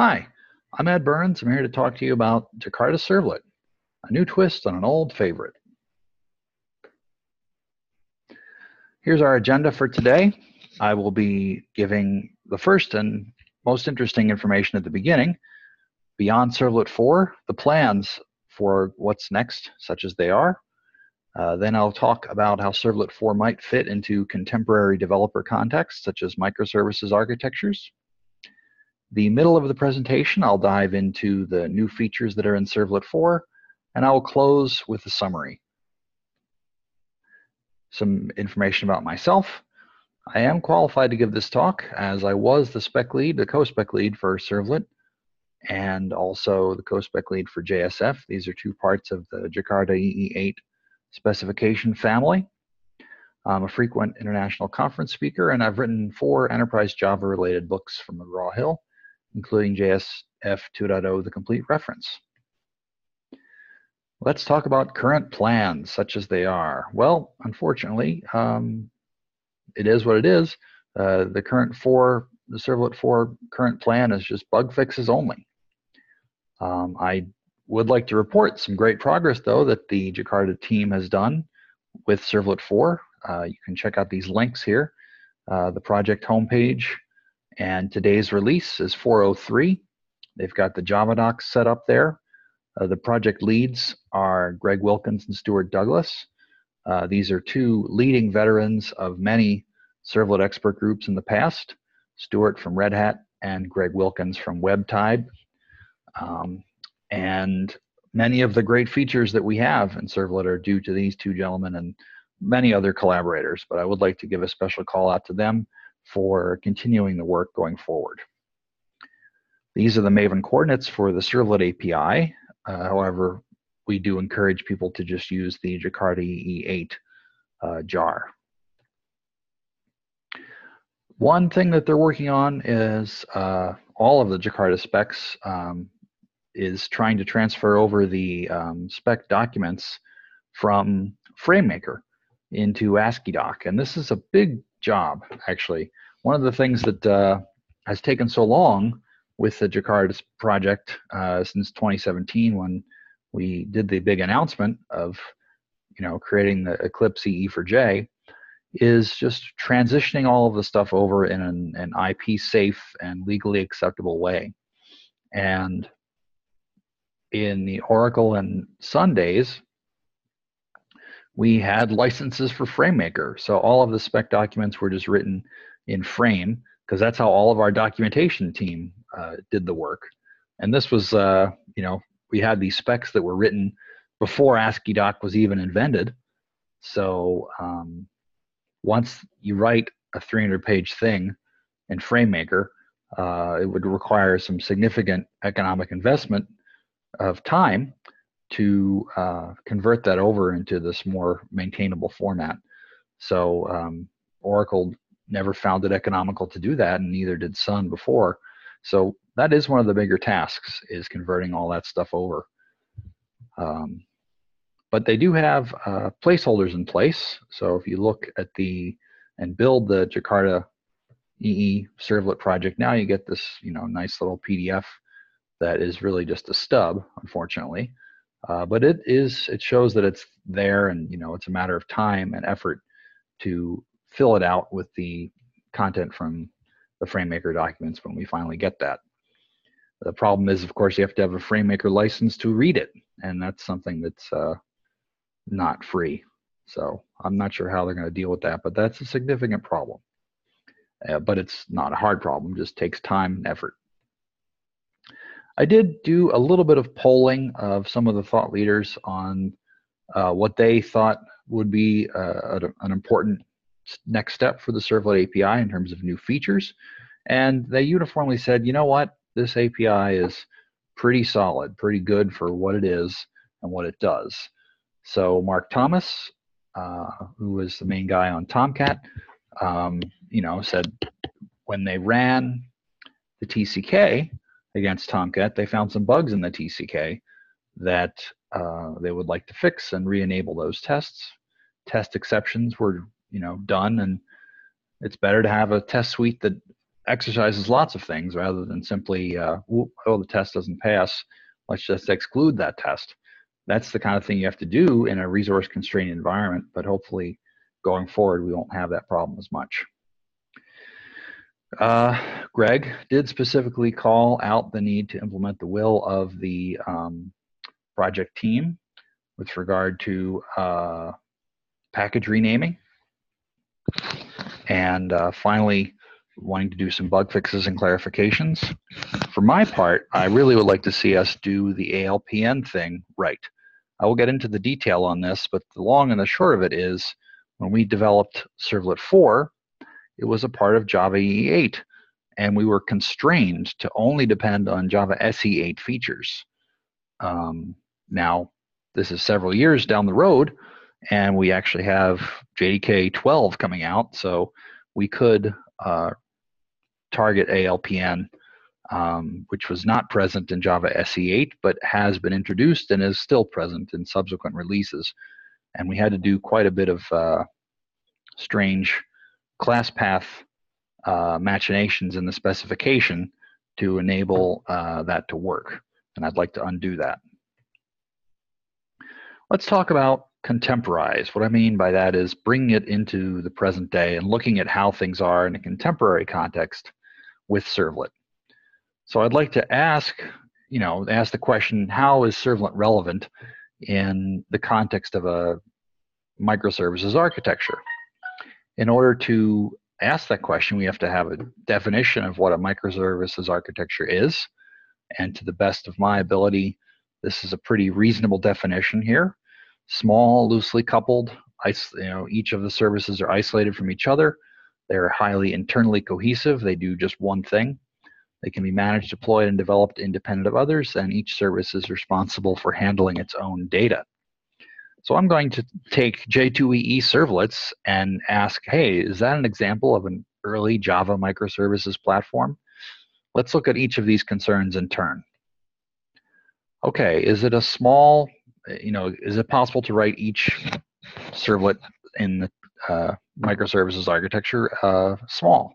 Hi, I'm Ed Burns. I'm here to talk to you about Jakarta Servlet, a new twist on an old favorite. Here's our agenda for today. I will be giving the first and most interesting information at the beginning. Beyond Servlet 4, the plans for what's next, such as they are. Then I'll talk about how Servlet 4 might fit into contemporary developer contexts, such as microservices architectures. The middle of the presentation, I'll dive into the new features that are in Servlet 4, and I'll close with a summary. Some information about myself. I am qualified to give this talk, as I was the spec lead, the co-spec lead for Servlet, and also the co-spec lead for JSF. These are two parts of the Jakarta EE8 specification family. I'm a frequent international conference speaker, and I've written 4 enterprise Java related books from the Raw Hill, including JSF 2.0, the complete reference. Let's talk about current plans, such as they are. Well, unfortunately, it is what it is. The Servlet 4 current plan is just bug fixes only. I would like to report some great progress, though, that the Jakarta team has done with Servlet 4. You can check out these links here. The project homepage and today's release is 403. They've got the Java docs set up there. The project leads are Greg Wilkins and Stuart Douglas. These are two leading veterans of many Servlet expert groups in the past. Stuart from Red Hat and Greg Wilkins from WebTide. And many of the great features that we have in Servlet are due to these two gentlemen and many other collaborators, but I would like to give a special call out to them for continuing the work going forward. These are the Maven coordinates for the Servlet API. However, we do encourage people to just use the Jakarta EE8 JAR. One thing that they're working on is all of the Jakarta specs is trying to transfer over the spec documents from FrameMaker into ASCII doc. And this is a big job, actually. One of the things that has taken so long with the Jakarta project since 2017, when we did the big announcement of creating the Eclipse EE4J, is just transitioning all of the stuff over in an IP safe and legally acceptable way. And in the Oracle and Sun days, we had licenses for FrameMaker. So all of the spec documents were just written in Frame, because that's how all of our documentation team did the work. And this was, we had these specs that were written before ASCII doc was even invented. So once you write a 300-page thing in FrameMaker, it would require some significant economic investment of time to convert that over into this more maintainable format. So Oracle never found it economical to do that, and neither did Sun before. So that is one of the bigger tasks, is converting all that stuff over. But they do have placeholders in place. So if you look at and build the Jakarta EE Servlet project now, you get this nice little PDF that is really just a stub, unfortunately. But it shows that it's there, and it's a matter of time and effort to fill it out with the content from the FrameMaker documents when we finally get that. The problem is, of course, you have to have a FrameMaker license to read it, and that's something that's not free. So I'm not sure how they're going to deal with that, but that's a significant problem. But it's not a hard problem, just takes time and effort. I did do a little bit of polling of some of the thought leaders on what they thought would be an important next step for the Servlet API in terms of new features. And they uniformly said, you know what, this API is pretty solid, pretty good for what it is and what it does. So Mark Thomas, who was the main guy on Tomcat, said when they ran the TCK against Tomcat, they found some bugs in the TCK that they would like to fix and re-enable those tests. Test exceptions were done, and it's better to have a test suite that exercises lots of things rather than simply, oh, the test doesn't pass, let's just exclude that test. That's the kind of thing you have to do in a resource-constrained environment, but hopefully going forward we won't have that problem as much. Greg did specifically call out the need to implement the will of the project team with regard to package renaming. And finally, wanting to do some bug fixes and clarifications. For my part, I really would like to see us do the ALPN thing right. I will get into the detail on this, but the long and the short of it is when we developed Servlet 4, it was a part of Java EE8, and we were constrained to only depend on Java SE-8 features. Now, this is several years down the road, and we actually have JDK 12 coming out, so we could target ALPN, which was not present in Java SE-8, but has been introduced and is still present in subsequent releases. And we had to do quite a bit of strange class path machinations in the specification to enable that to work. And I'd like to undo that. Let's talk about contemporize. What I mean by that is bringing it into the present day and looking at how things are in a contemporary context with Servlet. So I'd like to ask, you know, ask the question, how is Servlet relevant in the context of a microservices architecture? In order to ask that question, we have to have a definition of what a microservices architecture is. And to the best of my ability, this is a pretty reasonable definition here. Small, loosely coupled, each of the services are isolated from each other. They're highly internally cohesive. They do just one thing. They can be managed, deployed, and developed independent of others, and each service is responsible for handling its own data. So I'm going to take J2EE servlets and ask, hey, is that an example of an early Java microservices platform? Let's look at each of these concerns in turn. Okay, is it a small, you know, is it possible to write each servlet in the microservices architecture small?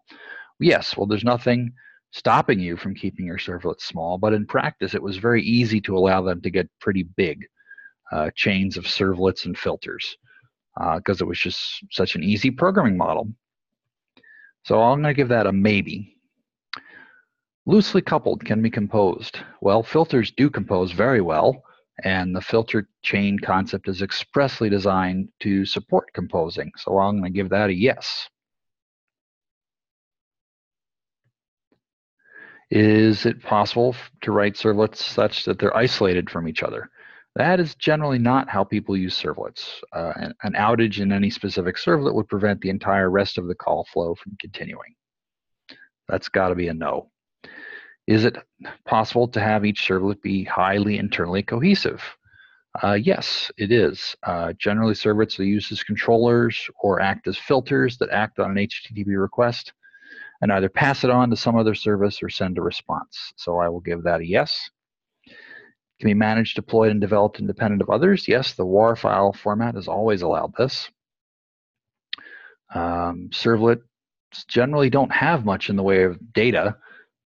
Yes, well, there's nothing stopping you from keeping your servlets small, but in practice, it was very easy to allow them to get pretty big chains of servlets and filters because it was just such an easy programming model. So I'm going to give that a maybe. Loosely coupled, can be composed. Well, filters do compose very well, and the filter chain concept is expressly designed to support composing. So I'm going to give that a yes. Is it possible to write servlets such that they're isolated from each other? That is generally not how people use servlets. An outage in any specific servlet would prevent the entire rest of the call flow from continuing. That's got to be a no. Is it possible to have each servlet be highly internally cohesive? Yes, it is. Generally, servlets are used as controllers or act as filters that act on an HTTP request and either pass it on to some other service or send a response. So I will give that a yes. Can be managed, deployed, and developed independent of others. Yes, the WAR file format has always allowed this. Servlets generally don't have much in the way of data.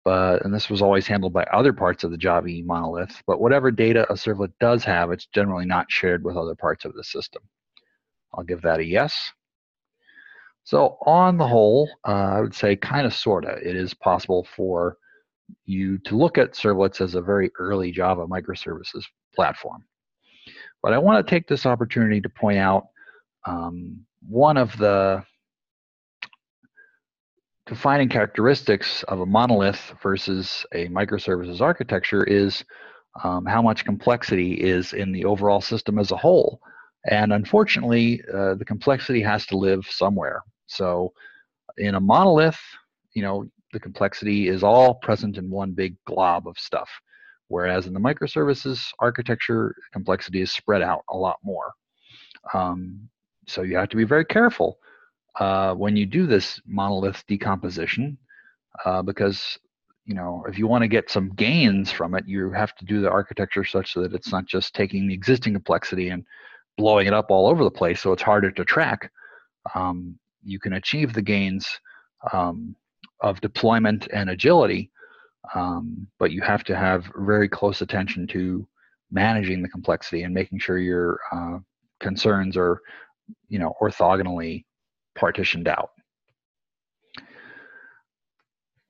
And this was always handled by other parts of the Java EE monolith, but whatever data a servlet does have, it's generally not shared with other parts of the system. I'll give that a yes. So on the whole, I would say kind of sorta, it is possible for you to look at servlets as a very early Java microservices platform. But I want to take this opportunity to point out one of the defining characteristics of a monolith versus a microservices architecture is how much complexity is in the overall system as a whole. And unfortunately, the complexity has to live somewhere. So in a monolith, you know, the complexity is all present in one big glob of stuff. Whereas in the microservices architecture, complexity is spread out a lot more. So you have to be very careful when you do this monolith decomposition, because, you know, if you want to get some gains from it, you have to do the architecture such that it's not just taking the existing complexity and blowing it up all over the place, so it's harder to track. You can achieve the gains of deployment and agility, but you have to have very close attention to managing the complexity and making sure your concerns are, you know, orthogonally partitioned out.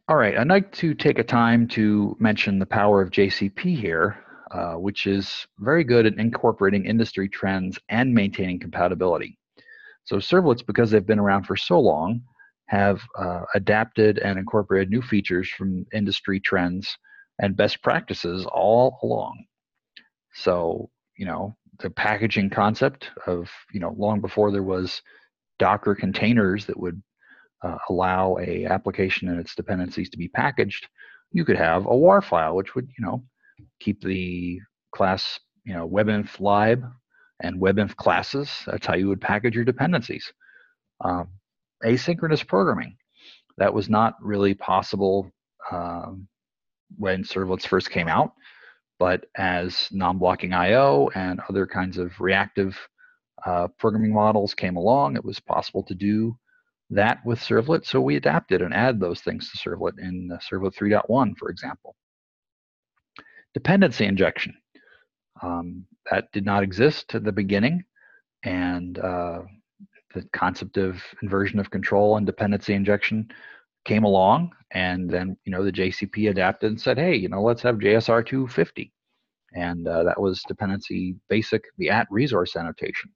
All right, I'd like to take a time to mention the power of JCP here, which is very good at incorporating industry trends and maintaining compatibility. So servlets, because they've been around for so long, have adapted and incorporated new features from industry trends and best practices all along. So, you know, the packaging concept of, you know, long before there was Docker containers that would allow a application and its dependencies to be packaged, you could have a WAR file, which would, you know, keep the class, you know, WebInf lib and WebInf classes. That's how you would package your dependencies. Asynchronous programming. That was not really possible when servlets first came out, but as non-blocking IO and other kinds of reactive programming models came along, it was possible to do that with servlet. So we adapted and added those things to servlet in servlet 3.1, for example. Dependency injection. That did not exist at the beginning, and the concept of inversion of control and dependency injection came along, and then, you know, the JCP adapted and said, hey, you know, let's have JSR 250, and that was dependency basic, the at resource annotation,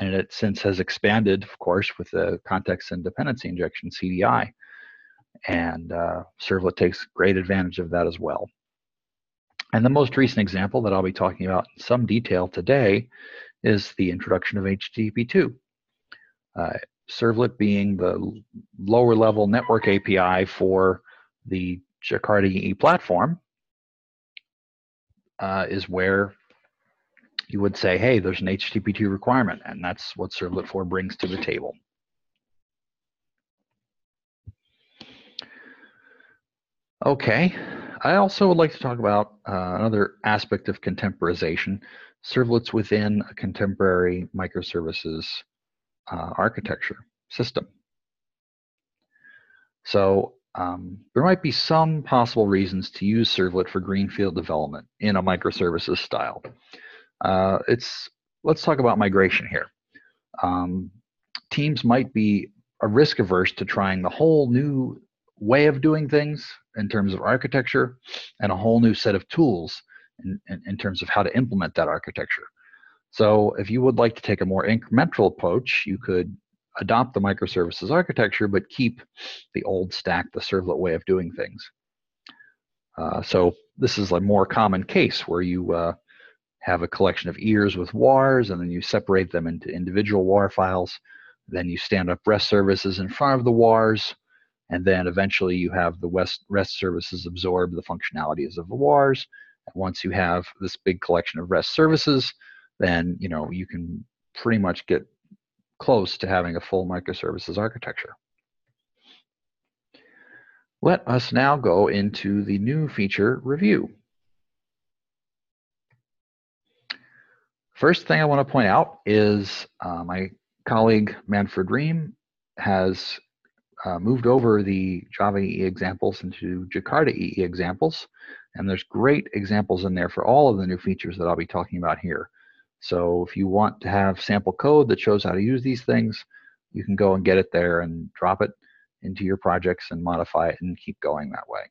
and it since has expanded, of course, with the context and dependency injection, CDI, and servlet takes great advantage of that as well. And the most recent example that I'll be talking about in some detail today is the introduction of HTTP/2. Servlet being the lower level network API for the Jakarta EE platform is where you would say, hey, there's an HTTP/2 requirement, and that's what Servlet 4 brings to the table. Okay, I also would like to talk about another aspect of contemporization, servlets within a contemporary microservices architecture system. So there might be some possible reasons to use servlet for greenfield development in a microservices style. Let's talk about migration here. Teams might be risk averse to trying the whole new way of doing things in terms of architecture and a whole new set of tools in terms of how to implement that architecture. So if you would like to take a more incremental approach, you could adopt the microservices architecture, but keep the old stack, the servlet way of doing things. So this is a more common case where you have a collection of ears with WARs, and then you separate them into individual WAR files. Then you stand up REST services in front of the WARs, and then eventually you have the REST services absorb the functionalities of the WARs. And once you have this big collection of REST services, then, you know, you can pretty much get close to having a full microservices architecture. Let us now go into the new feature review. First thing I want to point out is my colleague Manfred Rehm has moved over the Java EE examples into Jakarta EE examples, and there's great examples in there for all of the new features that I'll be talking about here. So if you want to have sample code that shows how to use these things, you can go and get it there and drop it into your projects and modify it and keep going that way.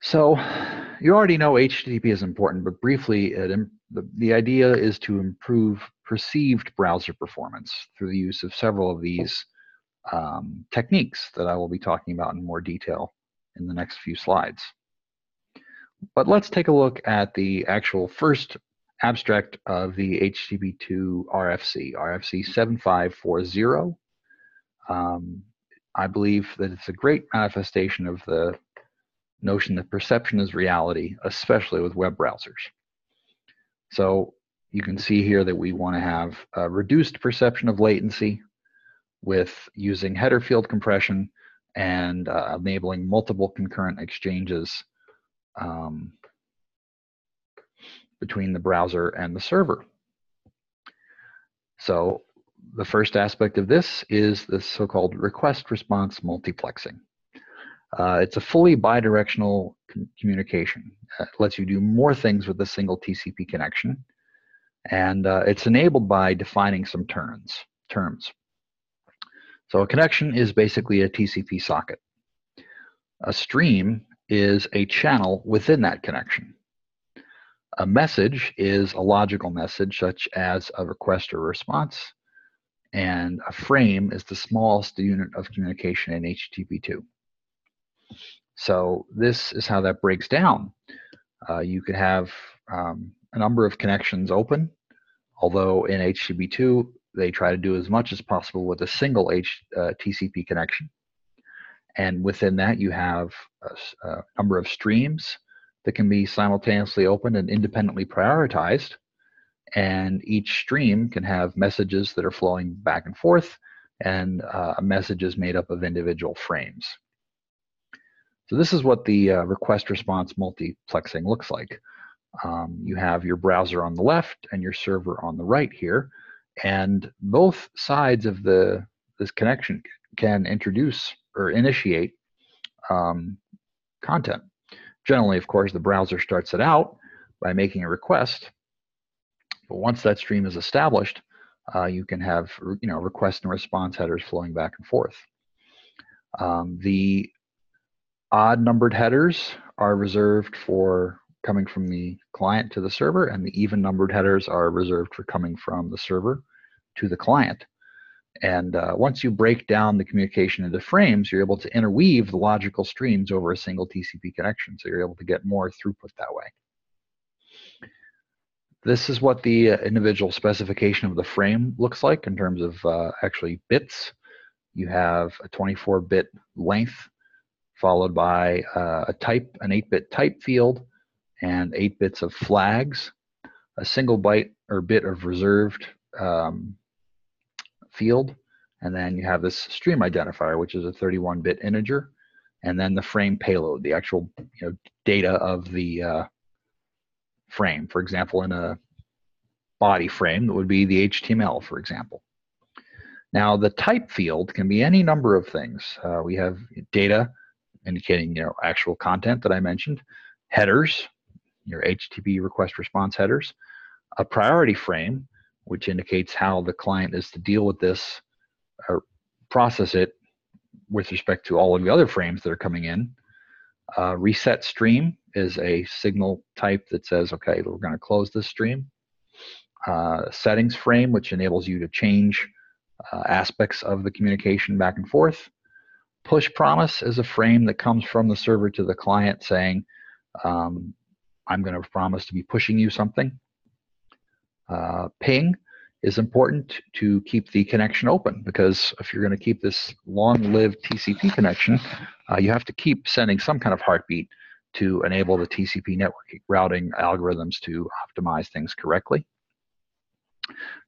So you already know HTTP is important, but briefly, the idea is to improve perceived browser performance through the use of several of these techniques that I will be talking about in more detail in the next few slides. But let's take a look at the actual first abstract of the HTTP/2 RFC, RFC 7540. I believe that it's a great manifestation of the notion that perception is reality, especially with web browsers. So you can see here that we want to have a reduced perception of latency with using header field compression and enabling multiple concurrent exchanges between the browser and the server. So The first aspect of this is the so-called request-response multiplexing. It's a fully bidirectional communication. It lets you do more things with a single TCP connection, and it's enabled by defining some terms. So a connection is basically a TCP socket. A stream is a channel within that connection. A message is a logical message, such as a request or response, and a frame is the smallest unit of communication in HTTP2. So this is how that breaks down. You could have a number of connections open, although in HTTP2 they try to do as much as possible with a single TCP connection. And within that you have a number of streams that can be simultaneously opened and independently prioritized, and each stream can have messages that are flowing back and forth, and a message is made up of individual frames. So this is what the request-response multiplexing looks like. You have your browser on the left and your server on the right here, and both sides of this connection can introduce or initiate content. Generally, of course, the browser starts it out by making a request, but once that stream is established, you can have request and response headers flowing back and forth. The odd-numbered headers are reserved for coming from the client to the server, and the even-numbered headers are reserved for coming from the server to the client. And once you break down the communication into frames, you're able to interweave the logical streams over a single TCP connection, so you're able to get more throughput that way. This is what the individual specification of the frame looks like in terms of actually bits. You have a 24-bit length followed by an 8-bit type field and 8 bits of flags, a single byte or bit of reserved field, and then you have this stream identifier, which is a 31-bit integer, and then the frame payload, the actual data of the frame. For example, in a body frame, that would be the HTML, for example. Now, the type field can be any number of things. We have data indicating actual content that I mentioned, headers, your HTTP request response headers, a priority frame, which indicates how the client is to deal with this or process it with respect to all of the other frames that are coming in. Reset stream is a signal type that says, okay, we're going to close this stream. Settings frame, which enables you to change aspects of the communication back and forth. Push promise is a frame that comes from the server to the client saying, I'm going to promise to be pushing you something. Ping is important to keep the connection open, because if you're going to keep this long-lived TCP connection, you have to keep sending some kind of heartbeat to enable the TCP network routing algorithms to optimize things correctly.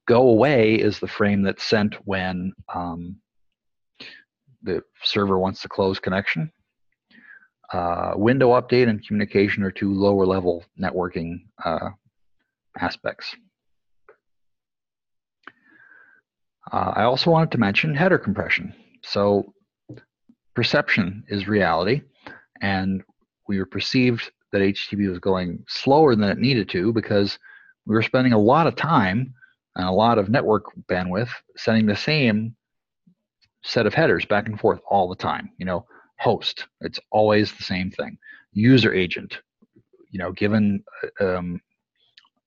Go away is the frame that's sent when the server wants to close connection. Window update and communication are two lower-level networking aspects. I also wanted to mention header compression. So perception is reality, and we were perceived that HTTP was going slower than it needed to because we were spending a lot of time and a lot of network bandwidth sending the same set of headers back and forth all the time. Host, it's always the same thing. User agent, given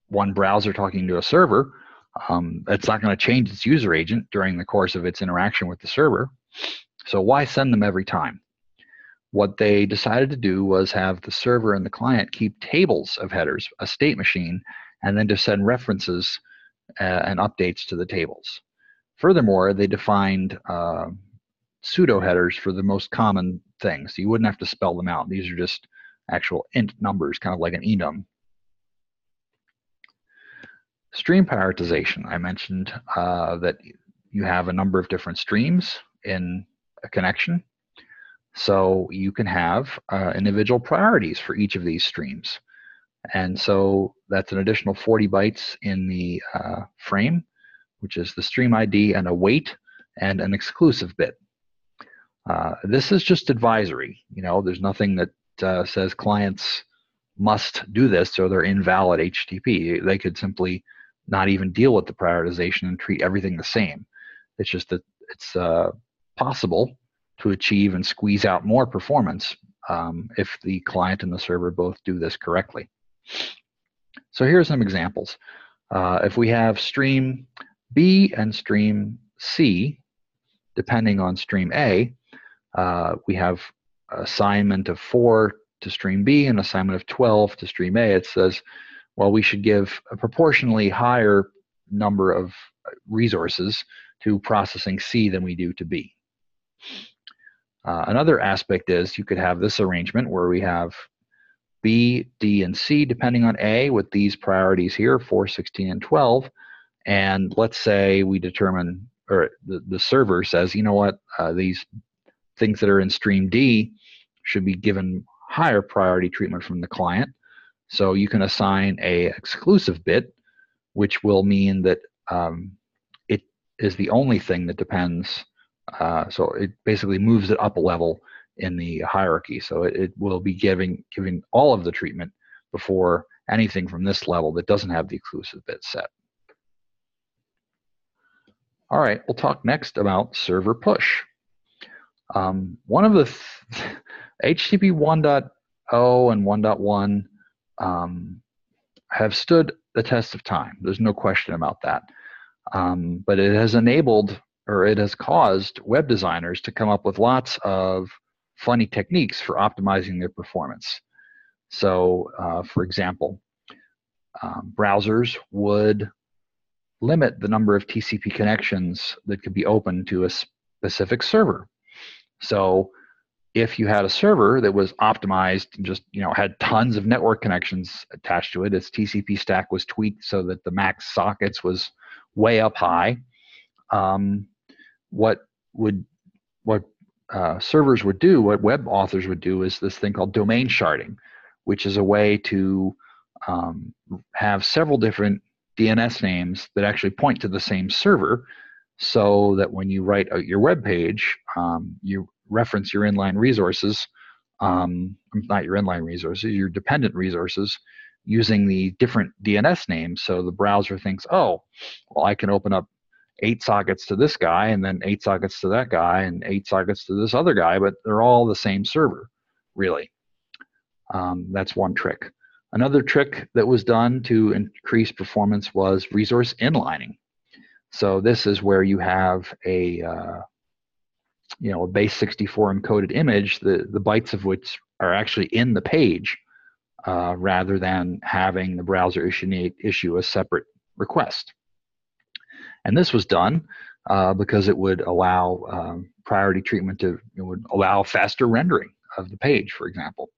one browser talking to a server, it's not going to change its user agent during the course of its interaction with the server. So why send them every time? What they decided to do was have the server and the client keep tables of headers, a state machine, and then to send references and updates to the tables. Furthermore, they defined pseudo headers for the most common things. You wouldn't have to spell them out. These are just actual int numbers, kind of like an enum. Stream prioritization. I mentioned that you have a number of different streams in a connection. So you can have individual priorities for each of these streams. And so that's an additional 40 bytes in the frame which is the stream ID and a weight and an exclusive bit. This is just advisory. You know, there's nothing that says clients must do this or they're invalid HTTP. They could simply not even deal with the prioritization and treat everything the same. It's just that it's possible to achieve and squeeze out more performance if the client and the server both do this correctly. So here are some examples. If we have stream B and stream C, depending on stream A, we have assignment of 4 to stream B and assignment of 12 to stream A. It says, well, we should give a proportionally higher number of resources to processing C than we do to B. Another aspect is you could have this arrangement where we have B, D, and C depending on A with these priorities here, 4, 16, and 12. And let's say we determine, or the server says, you know what, these things that are in stream D should be given higher priority treatment from the client. So you can assign a exclusive bit, which will mean that it is the only thing that depends. So it basically moves it up a level in the hierarchy. So it will be giving all of the treatment before anything from this level that doesn't have the exclusive bit set. All right, we'll talk next about server push. One of the HTTP 1.0 and 1.1 have stood the test of time. There's no question about that. But it has enabled, or it has caused web designers to come up with lots of funny techniques for optimizing their performance. So for example, browsers would limit the number of TCP connections that could be open to a specific server. So if you had a server that was optimized and just, you know, had tons of network connections attached to it, its TCP stack was tweaked so that the max sockets was way up high, what web authors would do is this thing called domain sharding, which is a way to have several different DNS names that actually point to the same server, so that when you write out your web page, you reference your inline resources, not your inline resources, your dependent resources, using the different DNS names. So the browser thinks, oh, well, I can open up 8 sockets to this guy, and then 8 sockets to that guy, and 8 sockets to this other guy, but they're all the same server, really. That's one trick. Another trick that was done to increase performance was resource inlining. So this is where you have a base 64 encoded image, the bytes of which are actually in the page, rather than having the browser issue a separate request. And this was done because it would allow priority treatment it would allow faster rendering of the page, for example.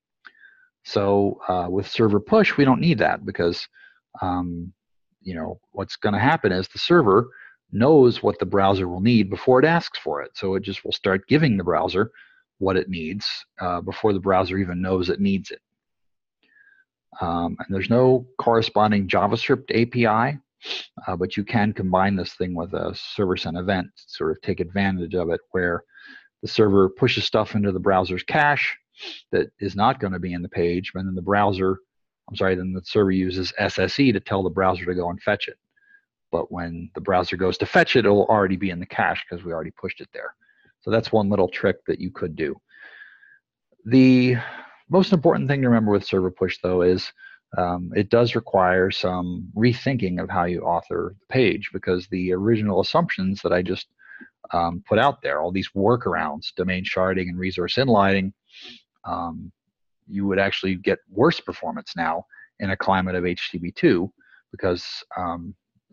So with server push, we don't need that because what's going to happen is the server knows what the browser will need before it asks for it. So it just will start giving the browser what it needs before the browser even knows it needs it. And there's no corresponding JavaScript API, but you can combine this thing with a server sent event, sort of take advantage of it, where the server pushes stuff into the browser's cache that is not going to be in the page, and then the server uses SSE to tell the browser to go and fetch it. But when the browser goes to fetch it, it'll already be in the cache because we already pushed it there. So that's one little trick that you could do. The most important thing to remember with server push, though, is it does require some rethinking of how you author the page, because the original assumptions that I just put out there, all these workarounds, domain sharding and resource inlining, you would actually get worse performance now in a climate of HTTP2, because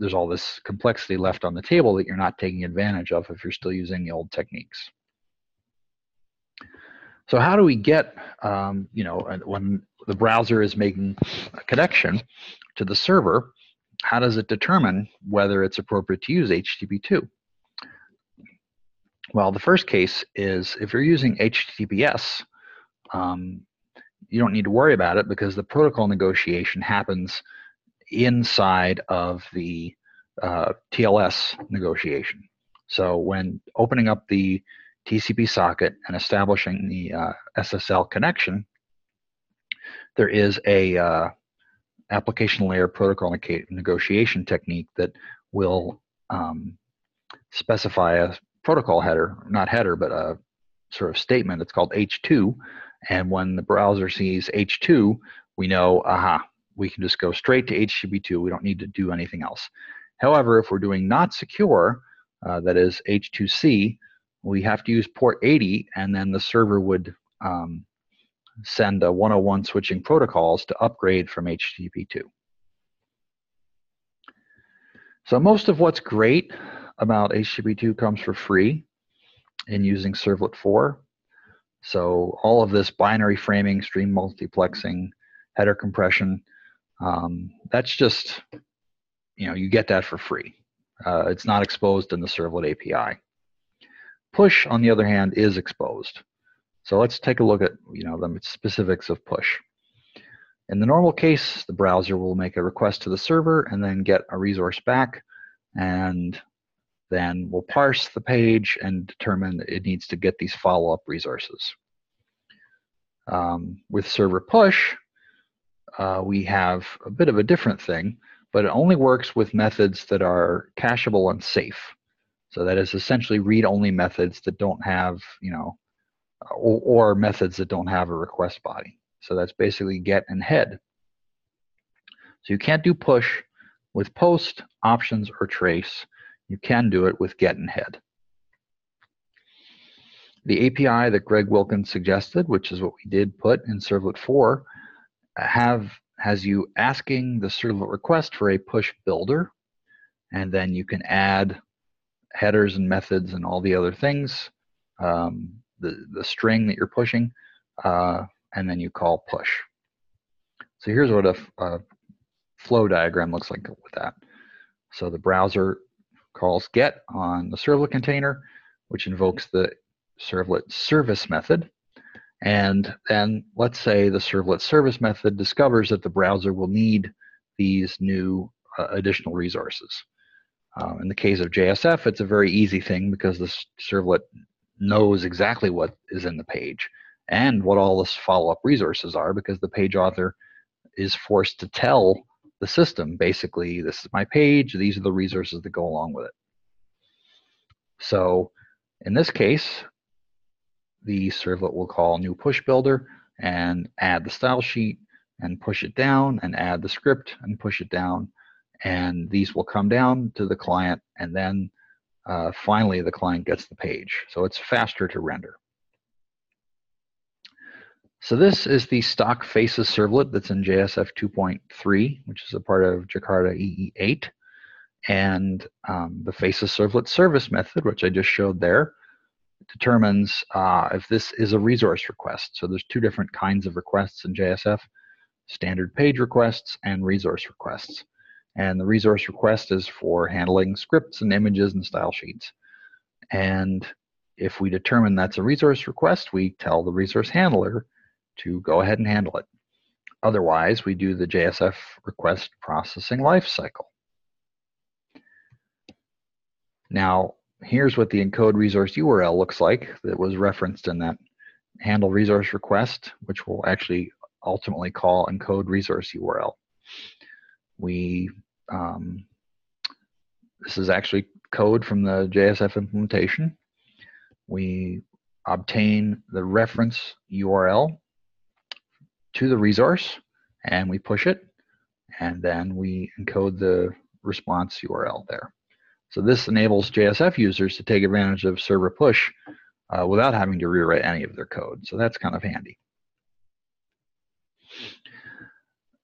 there's all this complexity left on the table that you're not taking advantage of if you're still using the old techniques. So how do we get, when the browser is making a connection to the server, how does it determine whether it's appropriate to use HTTP2? Well, the first case is if you're using HTTPS, you don't need to worry about it because the protocol negotiation happens inside of the TLS negotiation. So when opening up the TCP socket and establishing the SSL connection, there is a application layer protocol negotiation technique that will specify a protocol header, not header, but a sort of statement that's called H2. And when the browser sees H2, we know, aha, we can just go straight to HTTP2. We don't need to do anything else. However, if we're doing not secure, that is H2C, we have to use port 80, and then the server would send a 101 switching protocols to upgrade from HTTP2. So most of what's great about HTTP2 comes for free in using Servlet 4. So all of this binary framing, stream multiplexing, header compression, that's just, you get that for free. It's not exposed in the Servlet API. Push, on the other hand, is exposed. So let's take a look at the specifics of push. In the normal case, the browser will make a request to the server and then get a resource back, and then we'll parse the page and determine that it needs to get these follow-up resources. With server push, we have a bit of a different thing, but it only works with methods that are cacheable and safe. So that is essentially read-only methods that don't have, or methods that don't have a request body. So that's basically get and head. So you can't do push with post, options, or trace. You can do it with get and head. The API that Greg Wilkins suggested, which is what we did put in Servlet 4, has you asking the Servlet request for a push builder, and then you can add headers and methods and all the other things, the string that you're pushing, and then you call push. So here's what a flow diagram looks like with that. So the browser calls get on the servlet container, which invokes the servlet service method. And then let's say the servlet service method discovers that the browser will need these new additional resources. In the case of JSF, it's a very easy thing because the servlet knows exactly what is in the page and what all the follow-up resources are, because the page author is forced to tell the system, basically, this is my page, these are the resources that go along with it. So in this case, the servlet will call new push builder and add the style sheet and push it down and add the script and push it down. And these will come down to the client, and then finally the client gets the page. So it's faster to render. So this is the stock faces servlet that's in JSF 2.3, which is a part of Jakarta EE-8. And the faces servlet service method, which I just showed there, determines if this is a resource request. So there's two different kinds of requests in JSF, standard page requests and resource requests. And the resource request is for handling scripts and images and style sheets. And if we determine that's a resource request, we tell the resource handler to go ahead and handle it. Otherwise, we do the JSF request processing lifecycle. Now, here's what the encode resource URL looks like that was referenced in that handle resource request, which we'll actually ultimately call encode resource URL. This is actually code from the JSF implementation. We obtain the reference URL to the resource, and we push it, and then we encode the response URL there. So this enables JSF users to take advantage of server push without having to rewrite any of their code. So that's kind of handy.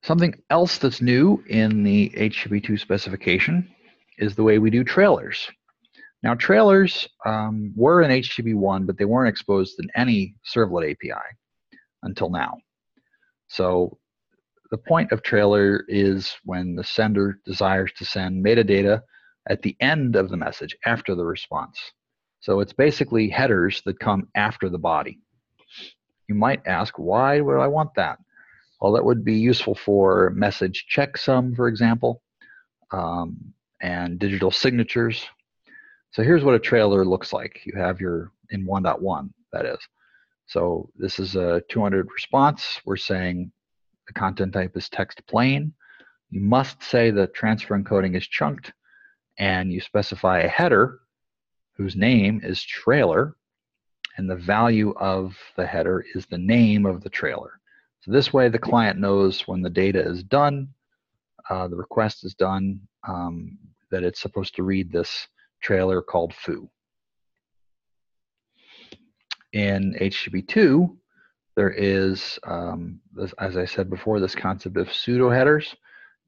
Something else that's new in the HTTP2 specification is the way we do trailers. Now, trailers were in HTTP1, but they weren't exposed in any servlet API until now. So the point of trailer is when the sender desires to send metadata at the end of the message, after the response. So it's basically headers that come after the body. You might ask, why would I want that? Well, that would be useful for message checksum, for example, and digital signatures. So here's what a trailer looks like. You have your in 1.1, that is. So this is a 200 response. We're saying the content type is text plain. You must say the transfer encoding is chunked, and you specify a header whose name is trailer, and the value of the header is the name of the trailer. So this way the client knows when the data is done, the request is done, that it's supposed to read this trailer called foo. In HTTP/2, there is, as I said before, this concept of pseudo headers.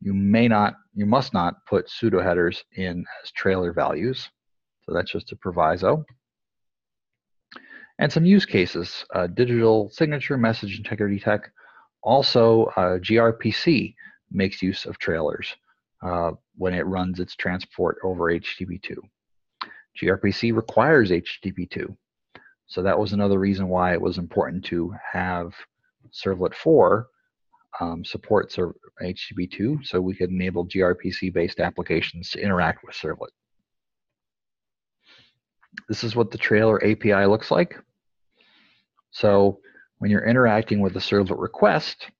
You must not put pseudo headers in as trailer values. So that's just a proviso. And some use cases, digital signature, message integrity tech. Also, gRPC makes use of trailers when it runs its transport over HTTP/2. gRPC requires HTTP/2. So that was another reason why it was important to have Servlet 4 support HTTP/2, so we could enable gRPC-based applications to interact with Servlet. This is what the trailer API looks like. So when you're interacting with a Servlet request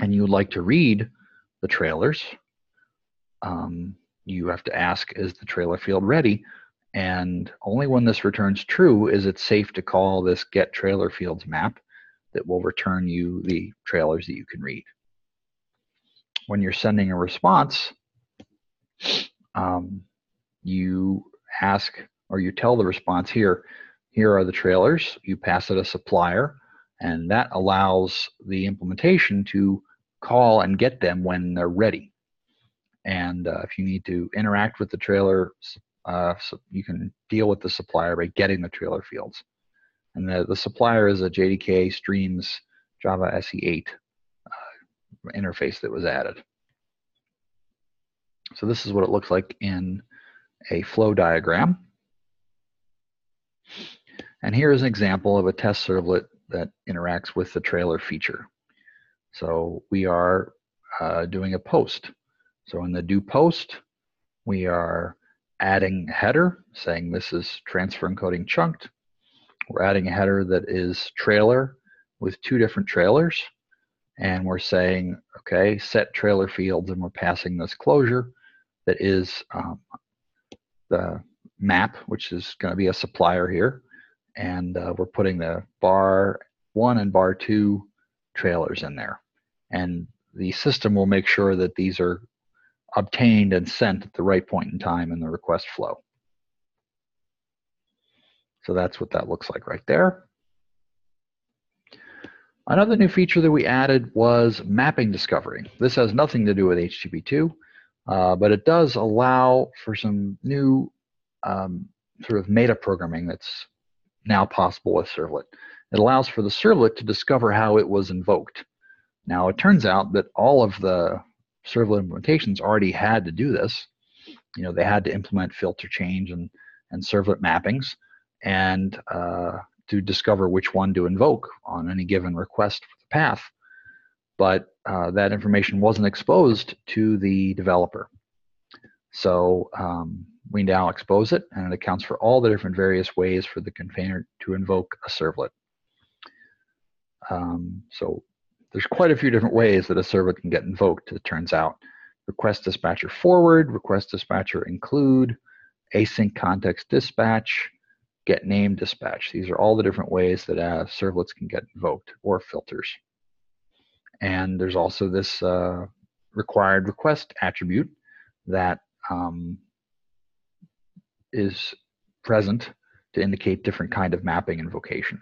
and you would like to read the trailers, you have to ask, is the trailer field ready? And only when this returns true is it safe to call this get trailer fields map that will return you the trailers that you can read. When you're sending a response, you ask, or you tell the response, here are the trailers. You pass it a supplier, and that allows the implementation to call and get them when they're ready. And if you need to interact with the trailer, so you can deal with the supplier by getting the trailer fields. And the supplier is a JDK Streams Java SE-8 interface that was added. So this is what it looks like in a flow diagram. And here is an example of a test servlet that interacts with the trailer feature. So we are doing a post. So in the do post, we are adding a header saying this is transfer encoding chunked. We're adding a header that is trailer with two different trailers. And we're saying, okay, set trailer fields, and we're passing this closure that is the map, which is going to be a supplier here. And we're putting the bar 1 and bar 2 trailers in there. And the system will make sure that these are obtained and sent at the right point in time in the request flow. So that's what that looks like right there. Another new feature that we added was mapping discovery. This has nothing to do with HTTP/2, but it does allow for some new sort of meta programming that's now possible with Servlet. It allows for the Servlet to discover how it was invoked. Now it turns out that all of the Servlet implementations already had to do this. You know, they had to implement filter change and servlet mappings, and to discover which one to invoke on any given request for the path. But that information wasn't exposed to the developer. So we now expose it, and it accounts for all the different various ways for the container to invoke a servlet. So there's quite a few different ways that a servlet can get invoked, it turns out. Request dispatcher forward, request dispatcher include, async context dispatch, get name dispatch. These are all the different ways that servlets can get invoked, or filters. And there's also this required request attribute that is present to indicate different kind of mapping invocation.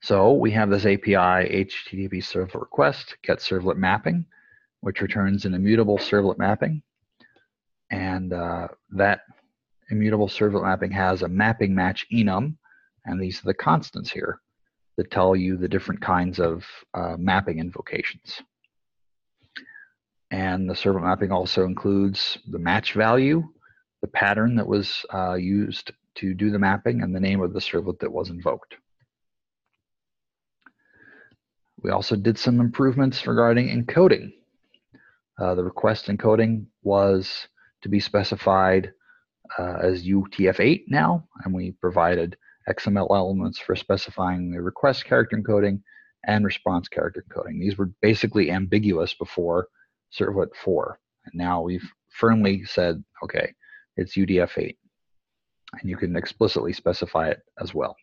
So we have this API, HTTP servlet request, get servlet mapping, which returns an immutable servlet mapping. And that immutable servlet mapping has a mapping match enum, and these are the constants here that tell you the different kinds of mapping invocations. And the servlet mapping also includes the match value, the pattern that was used to do the mapping, and the name of the servlet that was invoked. We also did some improvements regarding encoding. The request encoding was to be specified as UTF-8 now, and we provided XML elements for specifying the request character encoding and response character encoding. These were basically ambiguous before Servlet 4, and now we've firmly said, okay, it's UTF-8, and you can explicitly specify it as well.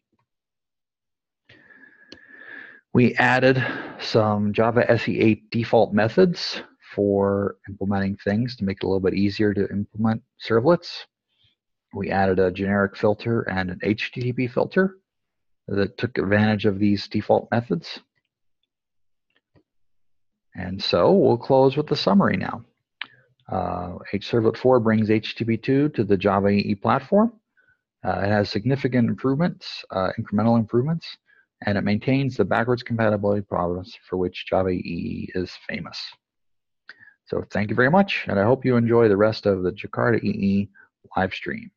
We added some Java SE-8 default methods for implementing things to make it a little bit easier to implement servlets. We added a generic filter and an HTTP filter that took advantage of these default methods. And so we'll close with the summary now. Servlet 4 brings HTTP2 to the Java EE platform. It has significant improvements, incremental improvements, and it maintains the backwards compatibility problems for which Java EE is famous. So thank you very much, and I hope you enjoy the rest of the Jakarta EE live stream.